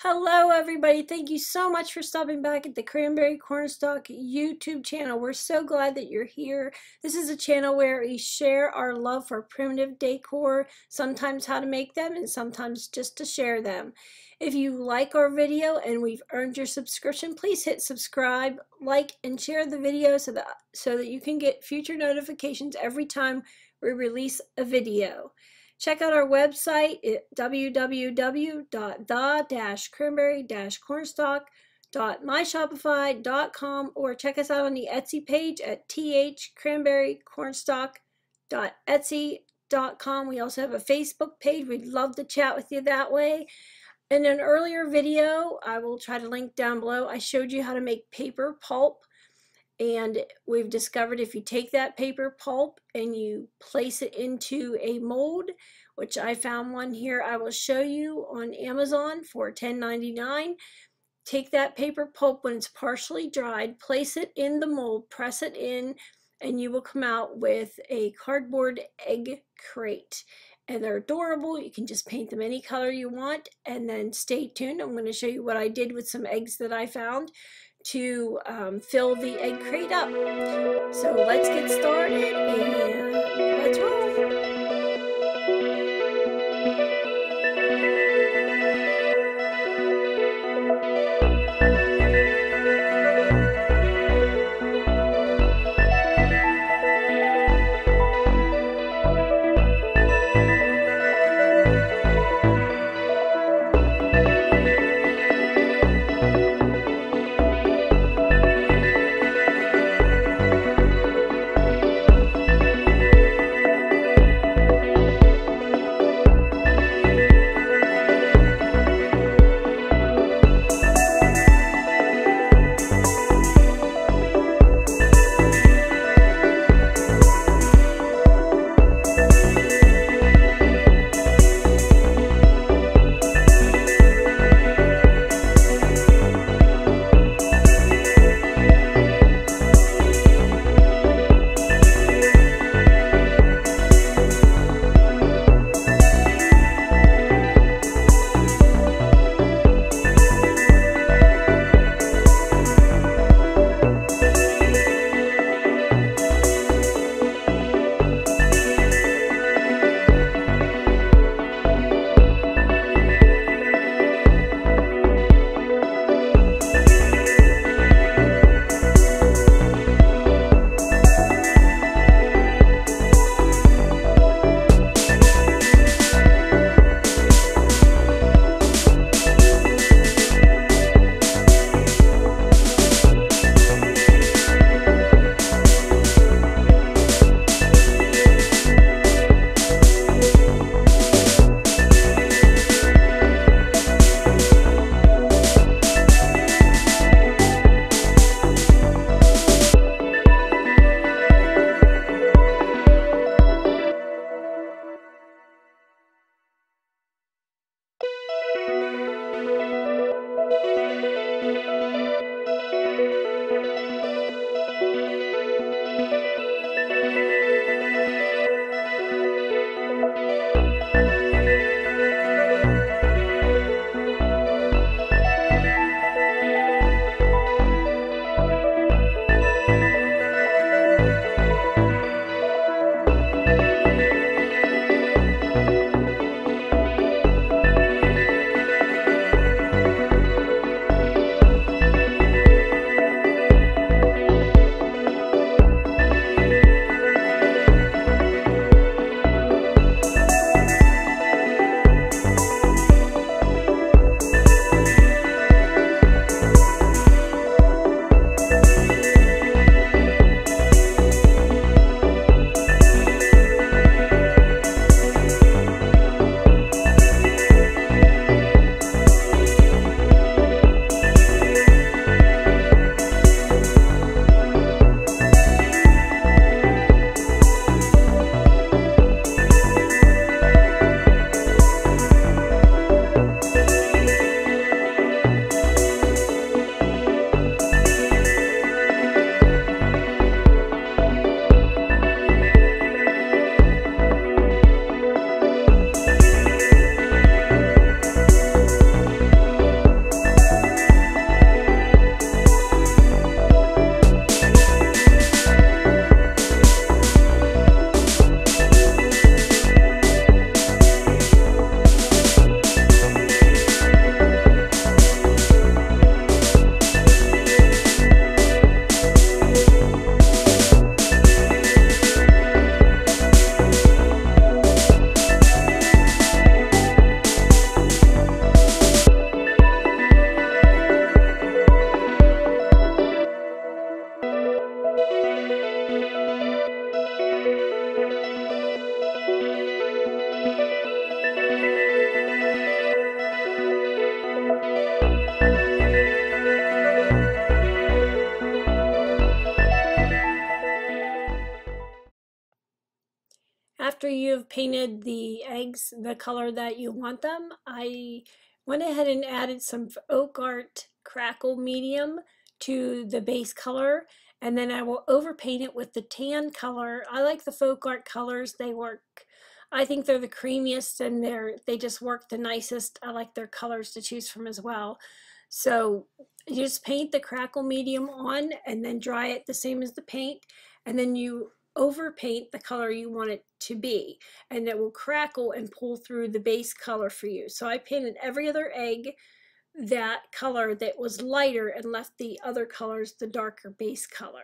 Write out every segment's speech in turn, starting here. Hello everybody, thank you so much for stopping back at the Cranberry Cornstalk YouTube channel. We're so glad that you're here. This is a channel where we share our love for primitive decor, sometimes how to make them and sometimes just to share them. If you like our video and we've earned your subscription, please hit subscribe, like, and share the video so that you can get future notifications every time we release a video. Check out our website at www.the-cranberry-cornstalk.myshopify.com or check us out on the Etsy page at thcranberrycornstalk.etsy.com. We also have a Facebook page. We'd love to chat with you that way. In an earlier video, I will try to link down below, I showed you how to make paper pulp. And we've discovered if you take that paper pulp and you place it into a mold, which I found one here I will show you on Amazon for $10.99. Take that paper pulp when it's partially dried, place it in the mold, press it in, and you will come out with a cardboard egg crate. And they're adorable. You can just paint them any color you want. And then stay tuned. I'm going to show you what I did with some eggs that I found to fill the egg crate up. So let's get started and let's roll. you've painted the eggs the color that you want them, I went ahead and added some Folk Art crackle medium to the base color, and then I will overpaint it with the tan color. I like the Folk Art colors. They work, I think they're the creamiest, and they just work the nicest. I like their colors to choose from as well. So you just paint the crackle medium on and then dry it the same as the paint, and then you overpaint the color you want it to be, and it will crackle and pull through the base color for you. So I painted every other egg that color that was lighter and left the other colors the darker base color.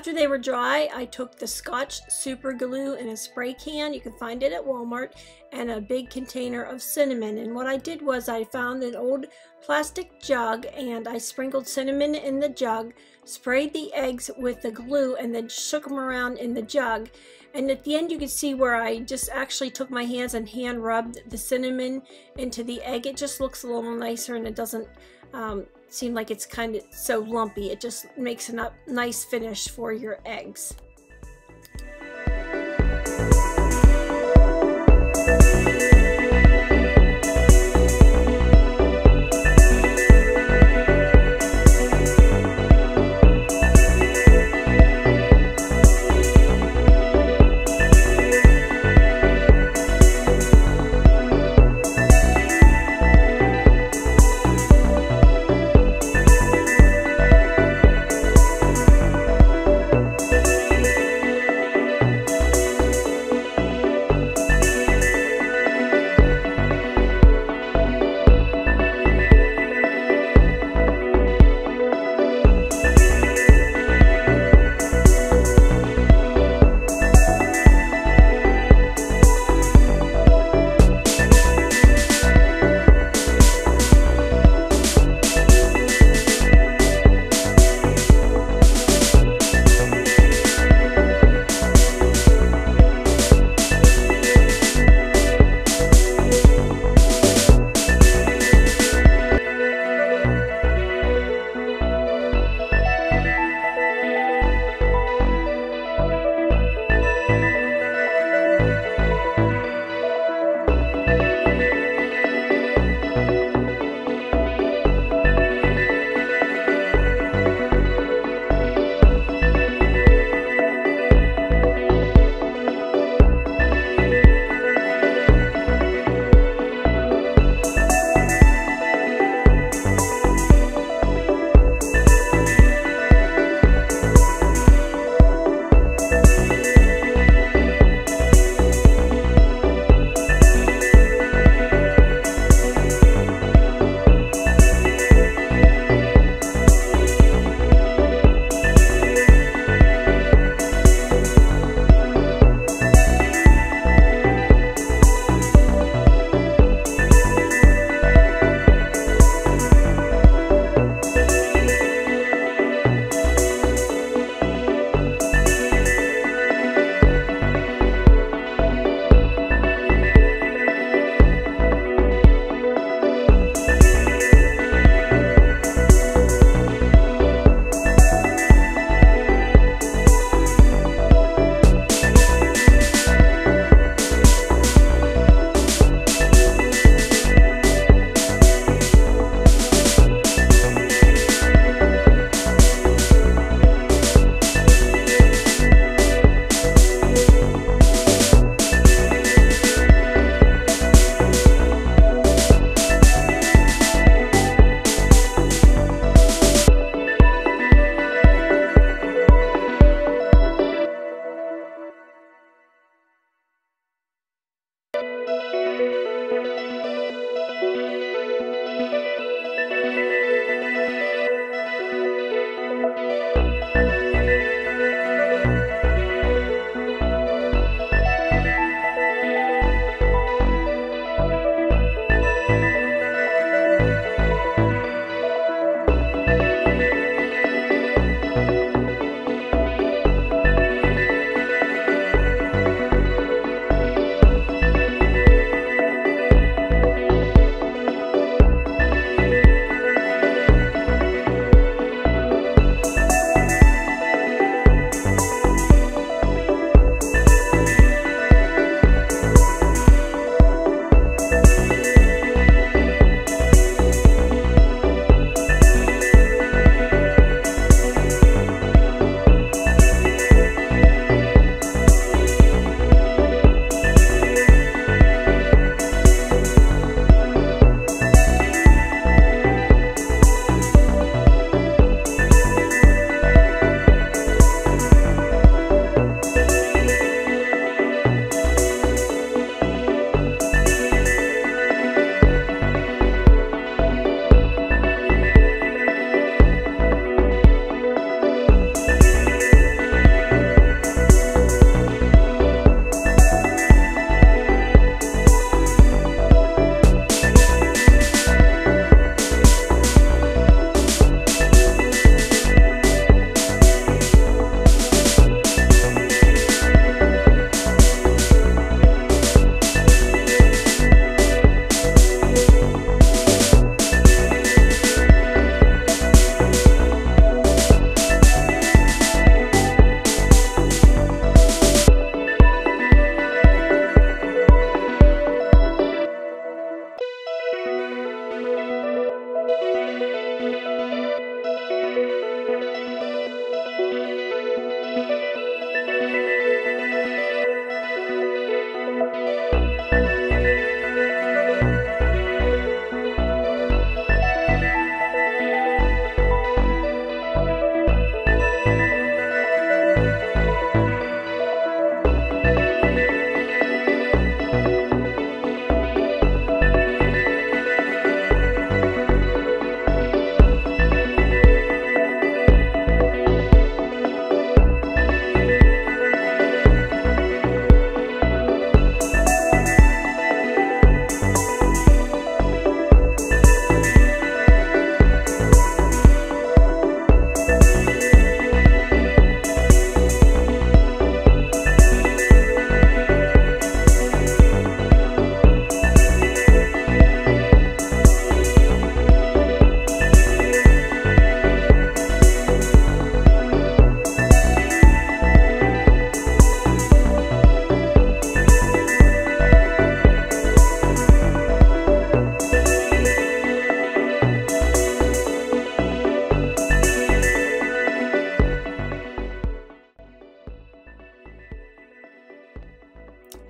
After they were dry, I took the Scotch Super Glue in a spray can, you can find it at Walmart, and a big container of cinnamon. And what I did was I found an old plastic jug and I sprinkled cinnamon in the jug, sprayed the eggs with the glue, and then shook them around in the jug. And at the end you can see where I just actually took my hands and hand rubbed the cinnamon into the egg. It just looks a little nicer and it doesn't seem like it's kind of so lumpy. It just makes a nice finish for your eggs.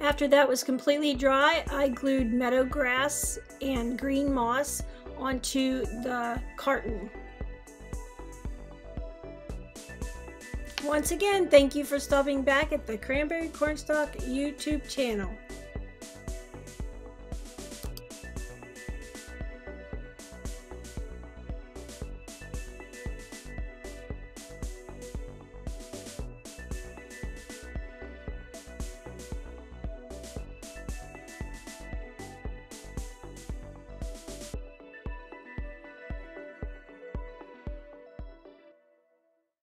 After that was completely dry, I glued meadow grass and green moss onto the carton. Once again, thank you for stopping back at the Cranberry Cornstalk YouTube channel.